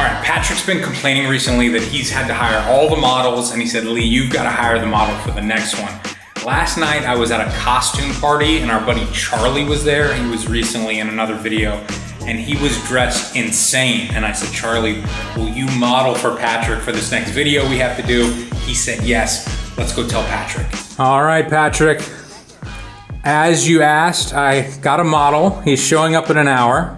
All right, Patrick's been complaining recently that he's had to hire all the models, and he said, Lee, you've got to hire the model for the next one. Last night I was at a costume party and our buddy Charlie was there. He was recently in another video and he was dressed insane. And I said, Charlie, will you model for Patrick for this next video we have to do? He said, yes, let's go tell Patrick. All right, Patrick, as you asked, I got a model. He's showing up in an hour.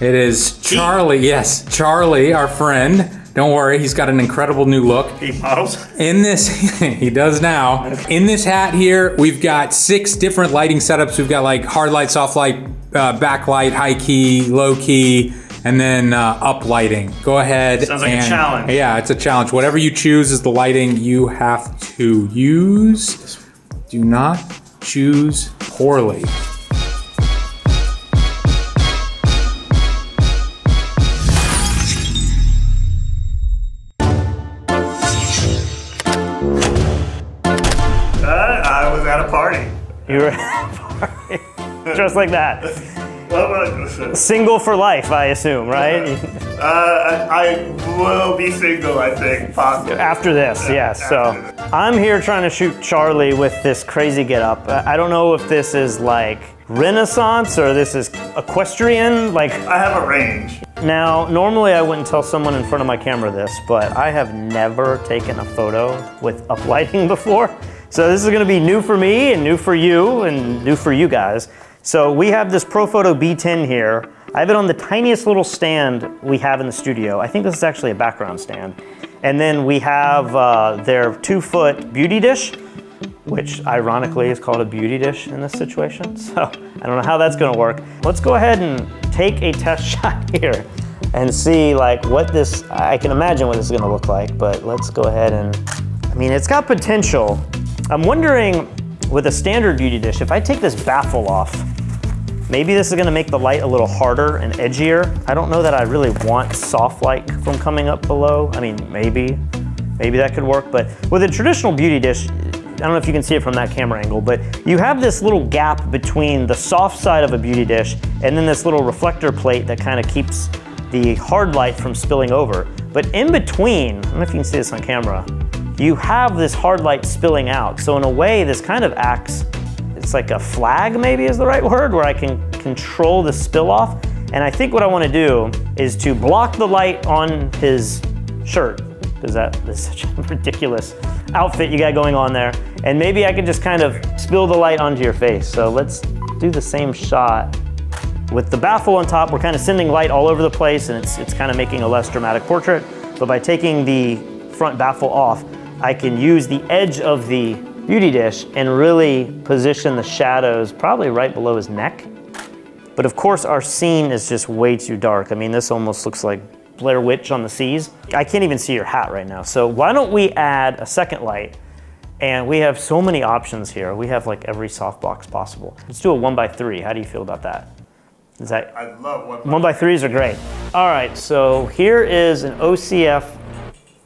It is Charlie, yes, Charlie, our friend. Don't worry, he's got an incredible new look. He models? In this, he does now. In this hat here, we've got 6 different lighting setups. We've got like hard light, soft light, backlight, high key, low key, and then up lighting. Go ahead. Sounds like a challenge. Yeah, it's a challenge. Whatever you choose is the lighting you have to use. Do not choose poorly. I was at a party. You were at a party? Just like that. Single for life, I assume, right? I will be single, I think, possibly. After this, yes. After so this. I'm here trying to shoot Charlie with this crazy getup. I don't know if this is like Renaissance or this is equestrian. Like I have a range. Now, normally I wouldn't tell someone in front of my camera this, but I have never taken a photo with uplighting before. So this is gonna be new for me and new for you guys. So we have this Profoto B10 here. I have it on the tiniest little stand we have in the studio. I think this is actually a background stand. And then we have their 2-foot beauty dish, which ironically is called a beauty dish in this situation. So I don't know how that's gonna work. Let's go ahead and take a test shot here and see like what this, I can imagine what this is gonna look like, but let's go ahead and, I mean, it's got potential. I'm wondering with a standard beauty dish, if I take this baffle off, maybe this is gonna make the light a little harder and edgier. I don't know that I really want soft light from coming up below. I mean, maybe that could work, but with a traditional beauty dish, I don't know if you can see it from that camera angle, but you have this little gap between the soft side of a beauty dish and then this little reflector plate that kind of keeps the hard light from spilling over. But in between, I don't know if you can see this on camera, you have this hard light spilling out. So in a way, this kind of acts, it's like a flag maybe is the right word, where I can control the spill off. And I think what I wanna do is to block the light on his shirt, because that is such a ridiculous outfit you got going on there. And maybe I can just kind of spill the light onto your face. So let's do the same shot. With the baffle on top, we're kind of sending light all over the place and it's kind of making a less dramatic portrait. But by taking the front baffle off, I can use the edge of the beauty dish and really position the shadows probably right below his neck. But of course our scene is just way too dark. I mean, this almost looks like Blair Witch on the seas. I can't even see your hat right now. So why don't we add a second light? And we have so many options here. We have like every softbox possible. Let's do a 1x3. How do you feel about that? Is that? I love 1x3. 1x3s are great. All right, so here is an OCF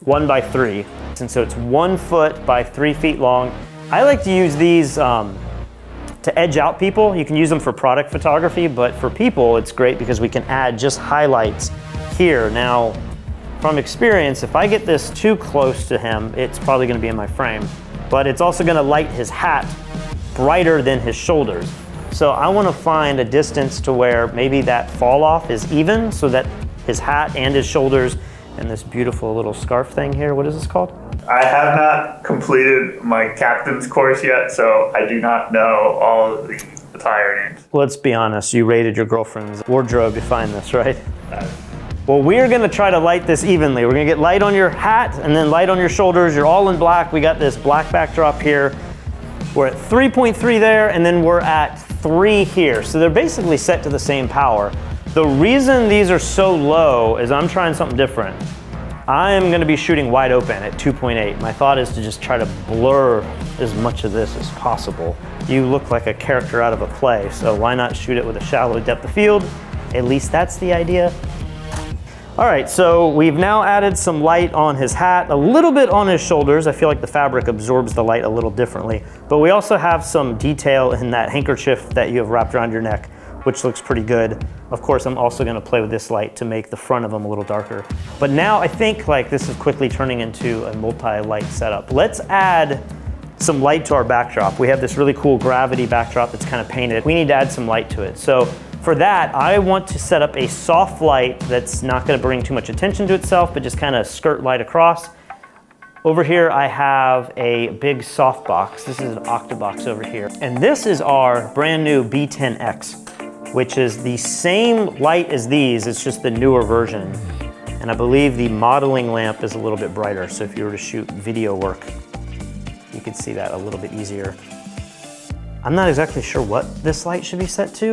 1x3. And so it's 1 foot by 3 feet long. I like to use these to edge out people. You can use them for product photography, but for people, it's great because we can add just highlights here. Now, from experience, if I get this too close to him, it's probably gonna be in my frame, but it's also gonna light his hat brighter than his shoulders. So I wanna find a distance to where maybe that fall off is even so that his hat and his shoulders and this beautiful little scarf thing here, what is this called? I have not completed my captain's course yet, so I do not know all of the attire names. Let's be honest, you raided your girlfriend's wardrobe to find this, right? Well, we're gonna try to light this evenly. We're gonna get light on your hat and then light on your shoulders. You're all in black. We got this black backdrop here. We're at 3.3 there, and then we're at 3 here. So they're basically set to the same power. The reason these are so low is I'm trying something different. I am gonna be shooting wide open at 2.8. My thought is to just try to blur as much of this as possible. You look like a character out of a play, so why not shoot it with a shallow depth of field? At least that's the idea. All right, so we've now added some light on his hat, a little bit on his shoulders. I feel like the fabric absorbs the light a little differently, but we also have some detail in that handkerchief that you have wrapped around your neck. which looks pretty good. Of course, I'm also gonna play with this light to make the front of them a little darker. But now I think like this is quickly turning into a multi-light setup. Let's add some light to our backdrop. We have this really cool gravity backdrop that's kind of painted. We need to add some light to it. So for that, I want to set up a soft light that's not gonna bring too much attention to itself, but just kind of skirt light across. Over here, I have a big softbox. This is an Octabox over here. And this is our brand new B10X, which is the same light as these, it's just the newer version. And I believe the modeling lamp is a little bit brighter, so if you were to shoot video work, you could see that a little bit easier. I'm not exactly sure what this light should be set to.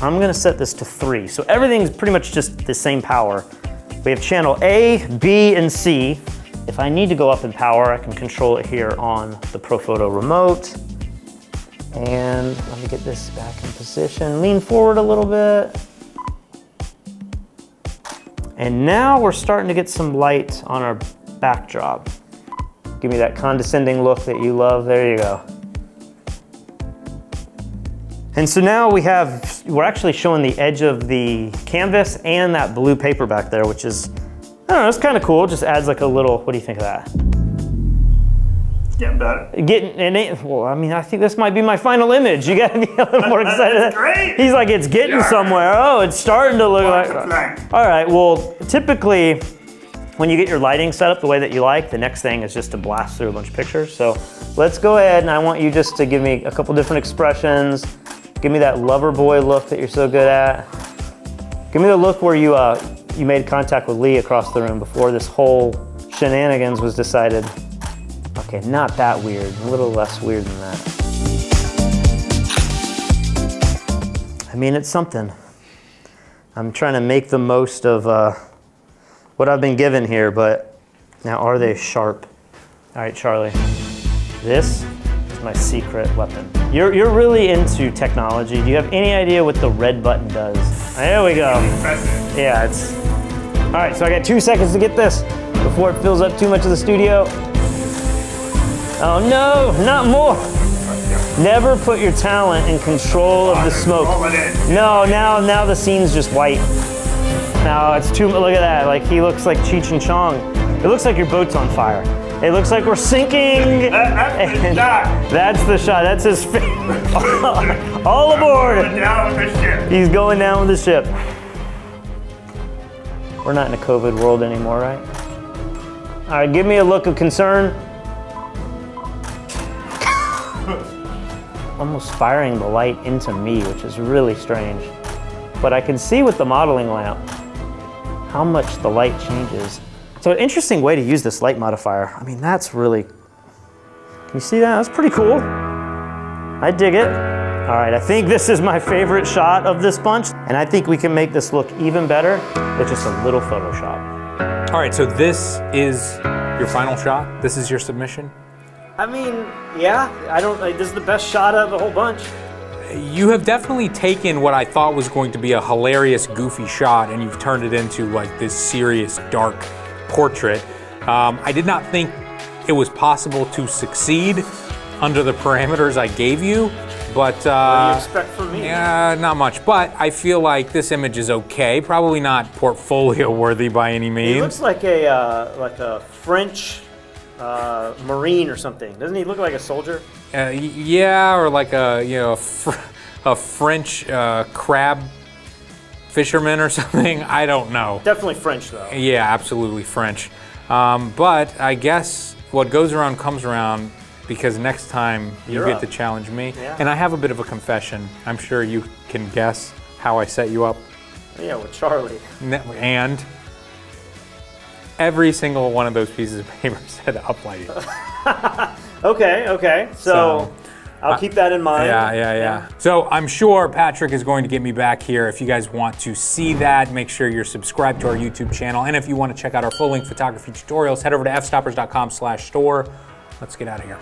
I'm gonna set this to 3. So everything's pretty much just the same power. We have channel A, B, and C. If I need to go up in power, I can control it here on the Profoto remote. And let me get this back in position. Lean forward a little bit. And now we're starting to get some light on our backdrop. Give me that condescending look that you love. There you go. And so now we're actually showing the edge of the canvas and that blue paper back there, which is, I don't know, it's kind of cool. It just adds like a little, what do you think of that? Getting better. Getting, and it, well, I mean, I think this might be my final image. You gotta be a little more excited. Great. He's like, it's getting somewhere. Oh, it's starting to look like. All right, well, typically when you get your lighting set up the way that you like, the next thing is just to blast through a bunch of pictures. So let's go ahead and I want you just to give me a couple different expressions. Give me that lover boy look that you're so good at. Give me the look where you, you made contact with Lee across the room before this whole shenanigans was decided. Okay, not that weird, a little less weird than that. I mean, it's something. I'm trying to make the most of what I've been given here, but now are they sharp? All right, Charlie, this is my secret weapon. You're really into technology. Do you have any idea what the red button does? There we go. Yeah, it's... All right, so I got 2 seconds to get this before it fills up too much of the studio. Oh no, not more. Never put your talent in control of the smoke. No, now the scene's just white. Now it's too, look at that. Like he looks like Cheech and Chong. It looks like your boat's on fire. It looks like we're sinking. That's the shot. That's his face. All aboard. Going down with the ship. He's going down with the ship. We're not in a COVID world anymore, right? All right, give me a look of concern. Almost firing the light into me, which is really strange. But I can see with the modeling lamp how much the light changes. So an interesting way to use this light modifier. I mean, that's really, can you see that? That's pretty cool. I dig it. All right, I think this is my favorite shot of this bunch, and I think we can make this look even better with just a little Photoshop. All right, so this is your final shot? This is your submission? I mean, yeah, I don't, like, this is the best shot of the whole bunch. You have definitely taken what I thought was going to be a hilarious, goofy shot, and you've turned it into like this serious, dark portrait. I did not think it was possible to succeed under the parameters I gave you, but what do you expect from me? Yeah, not much. But I feel like this image is okay. Probably not portfolio worthy by any means. He looks like a French Marine or something. Doesn't he look like a soldier? Yeah, or like a, you know, a French crab fisherman or something. I don't know. Definitely French though. Yeah, absolutely French. But I guess what goes around comes around, because next time you get to challenge me. Yeah. And I have a bit of a confession. I'm sure you can guess how I set you up. Yeah, with Charlie. And every single one of those pieces of paper said uplighted. Okay, okay. So I'll keep that in mind. Yeah. So I'm sure Patrick is going to get me back here. If you guys want to see that, make sure you're subscribed to our YouTube channel. And if you want to check out our full-length photography tutorials, head over to fstoppers.com/store. Let's get out of here.